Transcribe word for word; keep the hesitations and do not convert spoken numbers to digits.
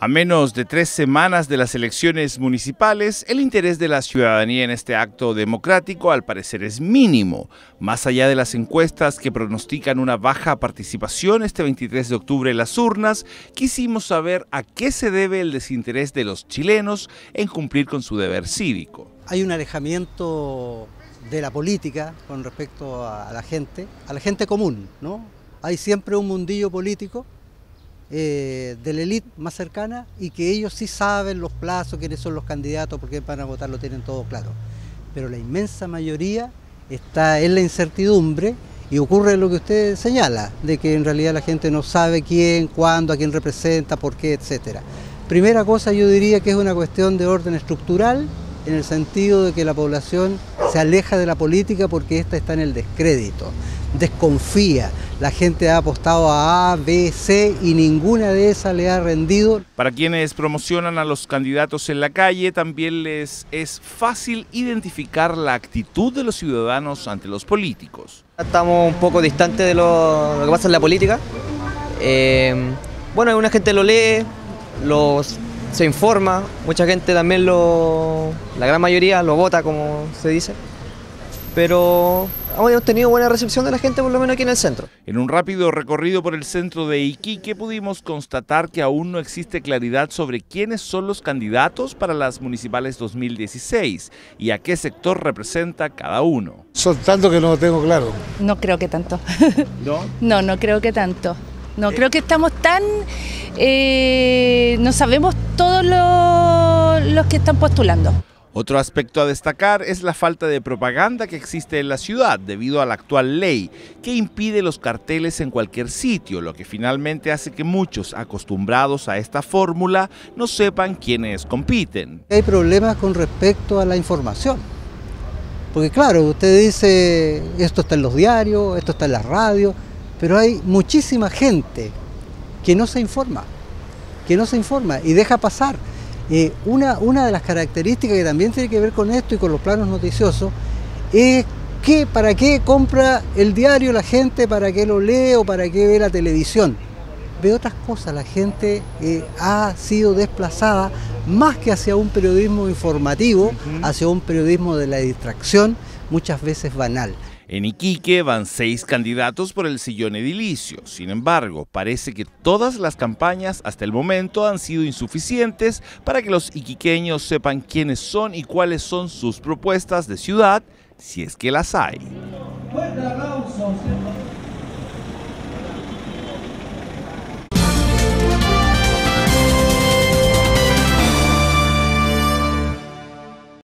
A menos de tres semanas de las elecciones municipales, el interés de la ciudadanía en este acto democrático al parecer es mínimo. Más allá de las encuestas que pronostican una baja participación este veintitrés de octubre en las urnas, quisimos saber a qué se debe el desinterés de los chilenos en cumplir con su deber cívico. Hay un alejamiento de la política con respecto a la gente, a la gente común, ¿no? Hay siempre un mundillo político Eh, de la élite más cercana, y que ellos sí saben los plazos, quiénes son los candidatos, porque van a votar, lo tienen todo claro. Pero la inmensa mayoría está en la incertidumbre y ocurre lo que usted señala, de que en realidad la gente no sabe quién, cuándo, a quién representa, por qué, etcétera. Primera cosa, yo diría que es una cuestión de orden estructural, en el sentido de que la población se aleja de la política porque ésta está en el descrédito, desconfía. La gente ha apostado a A, B, C y ninguna de esas le ha rendido. Para quienes promocionan a los candidatos en la calle, también les es fácil identificar la actitud de los ciudadanos ante los políticos. Estamos un poco distantes de lo, lo que pasa en la política. Eh, bueno, alguna gente lo lee, los, se informa, mucha gente también lo... la gran mayoría lo vota, como se dice. Pero hemos tenido buena recepción de la gente, por lo menos aquí en el centro. En un rápido recorrido por el centro de Iquique pudimos constatar que aún no existe claridad sobre quiénes son los candidatos para las municipales dos mil dieciséis y a qué sector representa cada uno. Son tantos que no lo tengo claro. No creo que tanto. ¿No? No, no creo que tanto. No, eh. creo que estamos tan... Eh, no sabemos todos los, los que están postulando. Otro aspecto a destacar es la falta de propaganda que existe en la ciudad debido a la actual ley, que impide los carteles en cualquier sitio, lo que finalmente hace que muchos acostumbrados a esta fórmula no sepan quiénes compiten. Hay problemas con respecto a la información, porque claro, usted dice esto está en los diarios, esto está en la radio, pero hay muchísima gente que no se informa, que no se informa y deja pasar. Eh, una, una de las características que también tiene que ver con esto y con los planos noticiosos es que para qué compra el diario la gente, para qué lo lee o para qué ve la televisión. Ve otras cosas, la gente eh, ha sido desplazada más que hacia un periodismo informativo, uh-huh. hacia un periodismo de la distracción, muchas veces banal. En Iquique van seis candidatos por el sillón edilicio. Sin embargo, parece que todas las campañas hasta el momento han sido insuficientes para que los iquiqueños sepan quiénes son y cuáles son sus propuestas de ciudad, si es que las hay.